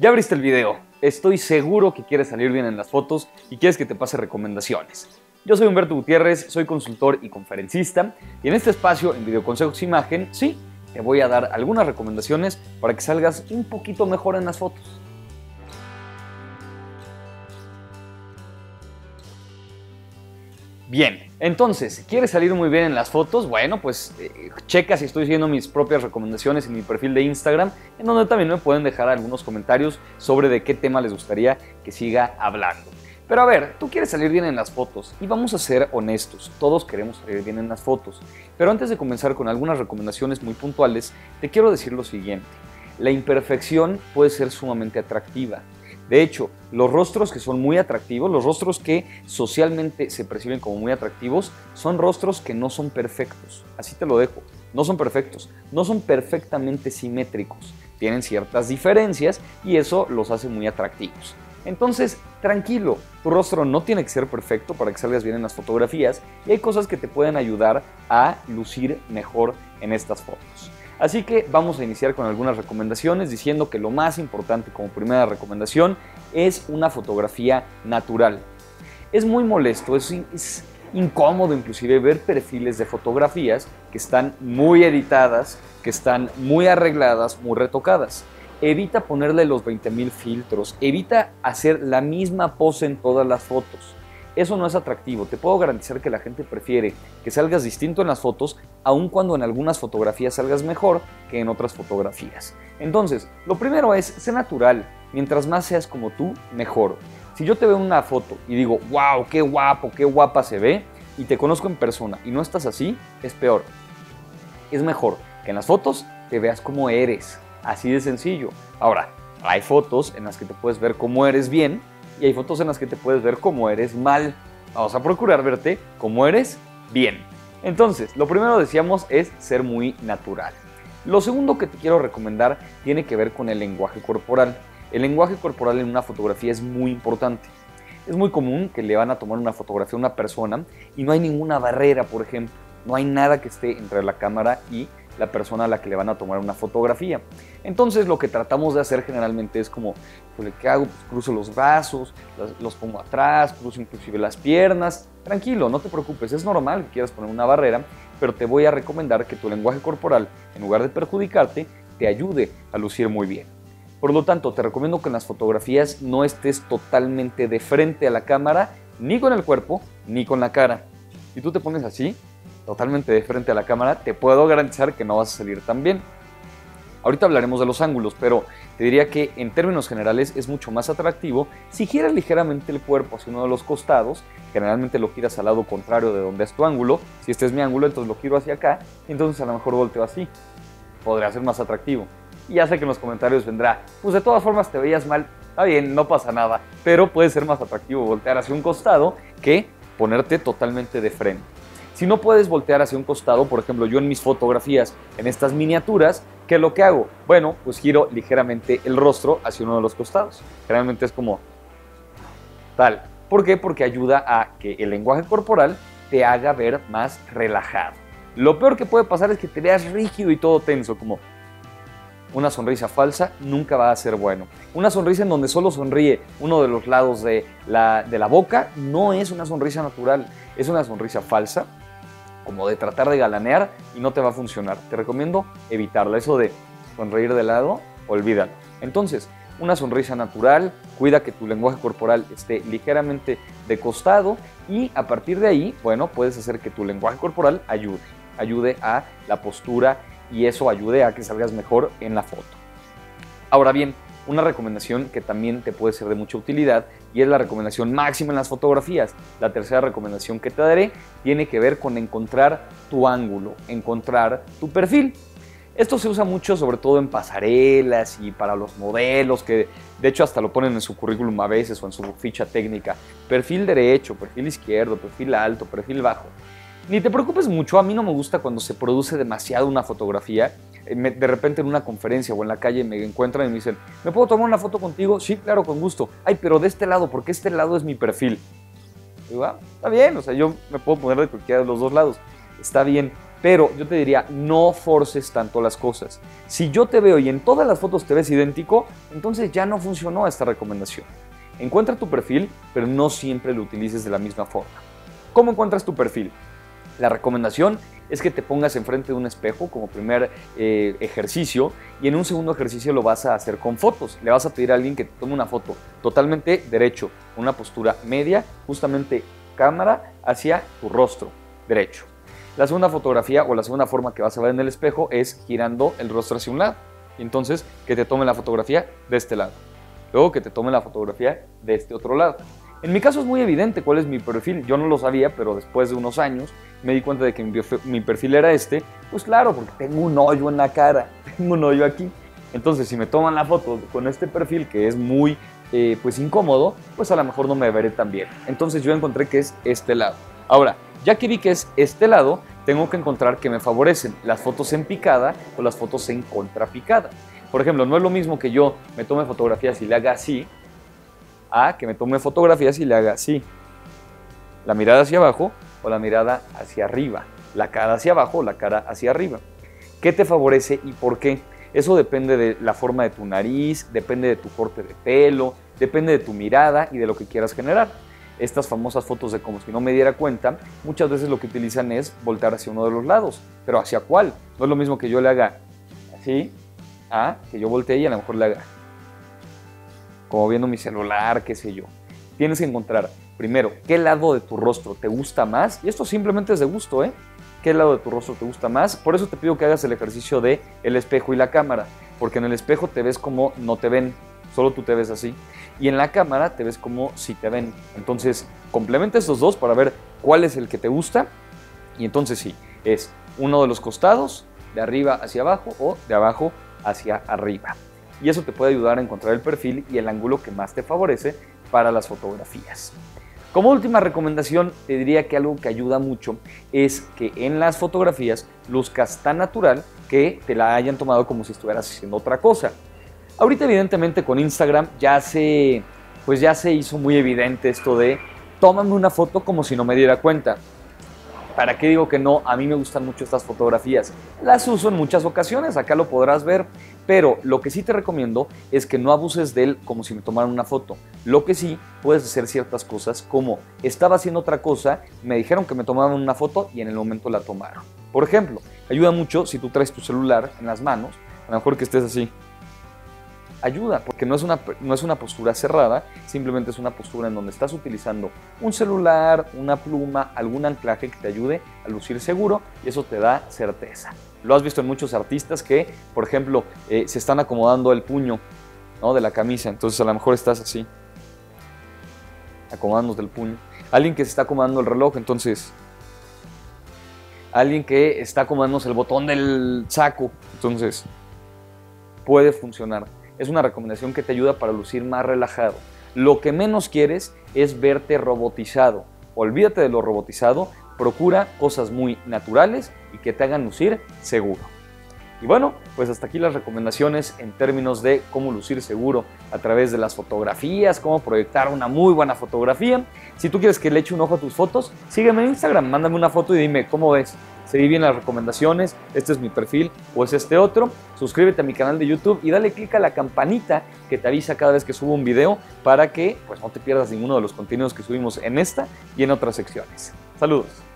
Ya abriste el video, estoy seguro que quieres salir bien en las fotos y quieres que te pase recomendaciones. Yo soy Humberto Gutiérrez, soy consultor y conferencista y en este espacio, en Videoconsejos e Imagen, sí, te voy a dar algunas recomendaciones para que salgas un poquito mejor en las fotos. Bien, entonces, ¿quieres salir muy bien en las fotos? Bueno, pues checa si estoy siguiendo mis propias recomendaciones en mi perfil de Instagram, en donde también me pueden dejar algunos comentarios sobre de qué tema les gustaría que siga hablando. Pero a ver, tú quieres salir bien en las fotos y vamos a ser honestos, todos queremos salir bien en las fotos. Pero antes de comenzar con algunas recomendaciones muy puntuales, te quiero decir lo siguiente. La imperfección puede ser sumamente atractiva. De hecho, los rostros que son muy atractivos, los rostros que socialmente se perciben como muy atractivos, son rostros que no son perfectos. Así te lo dejo. No son perfectos, no son perfectamente simétricos. Tienen ciertas diferencias y eso los hace muy atractivos. Entonces, tranquilo, tu rostro no tiene que ser perfecto para que salgas bien en las fotografías y hay cosas que te pueden ayudar a lucir mejor en estas fotos. Así que vamos a iniciar con algunas recomendaciones diciendo que lo más importante como primera recomendación es una fotografía natural. Es muy molesto, es incómodo inclusive ver perfiles de fotografías que están muy editadas, que están muy arregladas, muy retocadas. Evita ponerle los 20,000 filtros, evita hacer la misma pose en todas las fotos. Eso no es atractivo, te puedo garantizar que la gente prefiere que salgas distinto en las fotos, aun cuando en algunas fotografías salgas mejor que en otras fotografías. Entonces, lo primero es, sé natural, mientras más seas como tú, mejor. Si yo te veo en una foto y digo, wow, qué guapo, qué guapa se ve, y te conozco en persona y no estás así, es peor. Es mejor que en las fotos te veas como eres, así de sencillo. Ahora, hay fotos en las que te puedes ver como eres bien, y hay fotos en las que te puedes ver como eres mal. Vamos a procurar verte como eres bien. Entonces, lo primero decíamos es ser muy natural. Lo segundo que te quiero recomendar tiene que ver con el lenguaje corporal. El lenguaje corporal en una fotografía es muy importante. Es muy común que le van a tomar una fotografía a una persona y no hay ninguna barrera, por ejemplo. No hay nada que esté entre la cámara y la persona a la que le van a tomar una fotografía. Entonces lo que tratamos de hacer generalmente es como, pues, ¿qué hago? Pues cruzo los brazos, los pongo atrás, cruzo inclusive las piernas. Tranquilo, no te preocupes, es normal que quieras poner una barrera, pero te voy a recomendar que tu lenguaje corporal, en lugar de perjudicarte, te ayude a lucir muy bien. Por lo tanto, te recomiendo que en las fotografías no estés totalmente de frente a la cámara, ni con el cuerpo, ni con la cara. Si tú te pones así, totalmente de frente a la cámara, te puedo garantizar que no vas a salir tan bien. Ahorita hablaremos de los ángulos, pero te diría que en términos generales es mucho más atractivo si giras ligeramente el cuerpo hacia uno de los costados, generalmente lo giras al lado contrario de donde es tu ángulo, si este es mi ángulo entonces lo giro hacia acá, entonces a lo mejor volteo así, podría ser más atractivo. Y ya sé que en los comentarios vendrá, pues de todas formas te veías mal, está bien, no pasa nada, pero puede ser más atractivo voltear hacia un costado que ponerte totalmente de frente. Si no puedes voltear hacia un costado, por ejemplo, yo en mis fotografías, en estas miniaturas, ¿qué es lo que hago? Bueno, pues giro ligeramente el rostro hacia uno de los costados. Generalmente es como tal. ¿Por qué? Porque ayuda a que el lenguaje corporal te haga ver más relajado. Lo peor que puede pasar es que te veas rígido y todo tenso, como una sonrisa falsa nunca va a ser bueno. Una sonrisa en donde solo sonríe uno de los lados de la boca no es una sonrisa natural, es una sonrisa falsa, como de tratar de galanear y no te va a funcionar. Te recomiendo evitarla, eso de sonreír de lado, olvídalo. Entonces, una sonrisa natural, cuida que tu lenguaje corporal esté ligeramente de costado y a partir de ahí, bueno, puedes hacer que tu lenguaje corporal ayude a la postura y eso ayude a que salgas mejor en la foto. Ahora bien, una recomendación que también te puede ser de mucha utilidad y es la recomendación máxima en las fotografías. La tercera recomendación que te daré tiene que ver con encontrar tu ángulo, encontrar tu perfil. Esto se usa mucho sobre todo en pasarelas y para los modelos que de hecho hasta lo ponen en su currículum a veces o en su ficha técnica. Perfil derecho, perfil izquierdo, perfil alto, perfil bajo. Ni te preocupes mucho, a mí no me gusta cuando se produce demasiado una fotografía. De repente en una conferencia o en la calle me encuentran y me dicen, ¿me puedo tomar una foto contigo? Sí, claro, con gusto. Ay, pero de este lado, porque este lado es mi perfil. Y digo, ah, está bien, o sea, yo me puedo poner de cualquiera de los dos lados. Está bien, Pero yo te diría, no forces tanto las cosas. Si yo te veo y en todas las fotos te ves idéntico, entonces ya no funcionó esta recomendación. Encuentra tu perfil, pero no siempre lo utilices de la misma forma. ¿Cómo encuentras tu perfil? La recomendación es que te pongas enfrente de un espejo como primer ejercicio, y en un segundo ejercicio lo vas a hacer con fotos. Le vas a pedir a alguien que te tome una foto totalmente derecho, una postura media, justamente cámara hacia tu rostro derecho. La segunda fotografía o la segunda forma que vas a ver en el espejo es girando el rostro hacia un lado. Entonces, que te tome la fotografía de este lado. Luego que te tome la fotografía de este otro lado. En mi caso es muy evidente cuál es mi perfil. Yo no lo sabía, pero después de unos años me di cuenta de que mi perfil era este. Pues claro, porque tengo un hoyo en la cara, tengo un hoyo aquí. Entonces, si me toman la foto con este perfil que es muy pues incómodo, pues a lo mejor no me veré tan bien. Entonces yo encontré que es este lado. Ahora, ya que vi que es este lado, tengo que encontrar que me favorecen las fotos en picada o las fotos en contrapicada. Por ejemplo, no es lo mismo que yo me tome fotografías y le haga así, a que me tome fotografías y le haga así. La mirada hacia abajo o la mirada hacia arriba. La cara hacia abajo o la cara hacia arriba. ¿Qué te favorece y por qué? Eso depende de la forma de tu nariz, depende de tu corte de pelo, depende de tu mirada y de lo que quieras generar. Estas famosas fotos de como si no me diera cuenta, muchas veces lo que utilizan es voltear hacia uno de los lados. ¿Pero hacia cuál? No es lo mismo que yo le haga así, a que yo voltee y a lo mejor le haga como viendo mi celular, qué sé yo. Tienes que encontrar, primero, qué lado de tu rostro te gusta más. Y esto simplemente es de gusto, ¿eh? ¿Qué lado de tu rostro te gusta más? Por eso te pido que hagas el ejercicio de el espejo y la cámara. Porque en el espejo te ves como no te ven. Solo tú te ves así. Y en la cámara te ves como si te ven. Entonces, complementa estos dos para ver cuál es el que te gusta. Y entonces sí, es uno de los costados, de arriba hacia abajo o de abajo hacia arriba. Y eso te puede ayudar a encontrar el perfil y el ángulo que más te favorece para las fotografías. Como última recomendación, te diría que algo que ayuda mucho es que en las fotografías luzcas tan natural que te la hayan tomado como si estuvieras haciendo otra cosa. Ahorita evidentemente con Instagram ya se hizo muy evidente esto de tómame una foto como si no me diera cuenta. ¿Para qué digo que no? A mí me gustan mucho estas fotografías. Las uso en muchas ocasiones, acá lo podrás ver, pero lo que sí te recomiendo es que no abuses de él como si me tomaran una foto. Lo que sí, puedes hacer ciertas cosas como estaba haciendo otra cosa, me dijeron que me tomaban una foto y en el momento la tomaron. Por ejemplo, ayuda mucho si tú traes tu celular en las manos, a lo mejor que estés así. Ayuda, porque no es una postura cerrada, simplemente es una postura en donde estás utilizando un celular, una pluma, algún anclaje que te ayude a lucir seguro y eso te da certeza. Lo has visto en muchos artistas que, por ejemplo, se están acomodando el puño, ¿no?, de la camisa, entonces a lo mejor estás así, acomodándonos del puño. Alguien que se está acomodando el reloj, entonces... Alguien que está acomodándose el botón del saco, entonces puede funcionar. Es una recomendación que te ayuda para lucir más relajado. Lo que menos quieres es verte robotizado. Olvídate de lo robotizado, procura cosas muy naturales y que te hagan lucir seguro. Y bueno, pues hasta aquí las recomendaciones en términos de cómo lucir seguro a través de las fotografías, cómo proyectar una muy buena fotografía. Si tú quieres que le eche un ojo a tus fotos, sígueme en Instagram, mándame una foto y dime cómo ves. Seguí bien las recomendaciones, este es mi perfil o es este otro. Suscríbete a mi canal de YouTube y dale click a la campanita que te avisa cada vez que subo un video para que pues, no te pierdas ninguno de los contenidos que subimos en esta y en otras secciones. Saludos.